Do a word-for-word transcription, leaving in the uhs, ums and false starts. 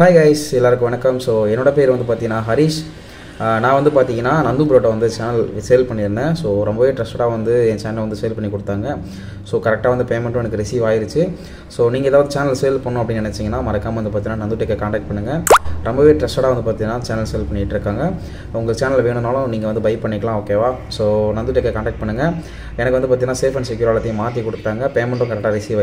Hi guys, எல்லாருக்கும் வணக்கம். So என்னோட பேர் வந்து பாத்தீனா ஹரிஷ். நான் வந்து பாத்தீனா நந்து புரோட்டா வந்து சேனல் சேல் பண்ணியிருந்தேன். So ரொம்பவே ட்ரஸ்டடா வந்து இந்த சேனலை வந்து சேல் பண்ணி கொடுத்தாங்க. So கரெக்ட்டா வந்து பேமெண்ட் எனக்கு ரிசீவ் ஆயிருச்சு. So நீங்க ஏதாவது சேனல் சேல் பண்ணனும் அப்படி நினைச்சீங்கன்னா மறக்காம வந்து பாத்தீனா நந்து டெக்க कांटेक्ट பண்ணுங்க. ரொம்பவே ட்ரஸ்டடா வந்து பாத்தீனா சேனல் சேல் பண்ணிட்டு இருக்காங்க. உங்க சேனல் வேணும்னாலும் நீங்க வந்து பை பண்ணிக்கலாம் ஓகேவா. So நந்து டெக்க कांटेक्ट பண்ணுங்க. எனக்கு வந்து பாத்தீனா சேஃப் அண்ட் செக்யூர் ஆலத்தையும் மாத்தி கொடுத்தாங்க. பேமெண்ட்டும் கரெக்ட்டா ரிசீவ்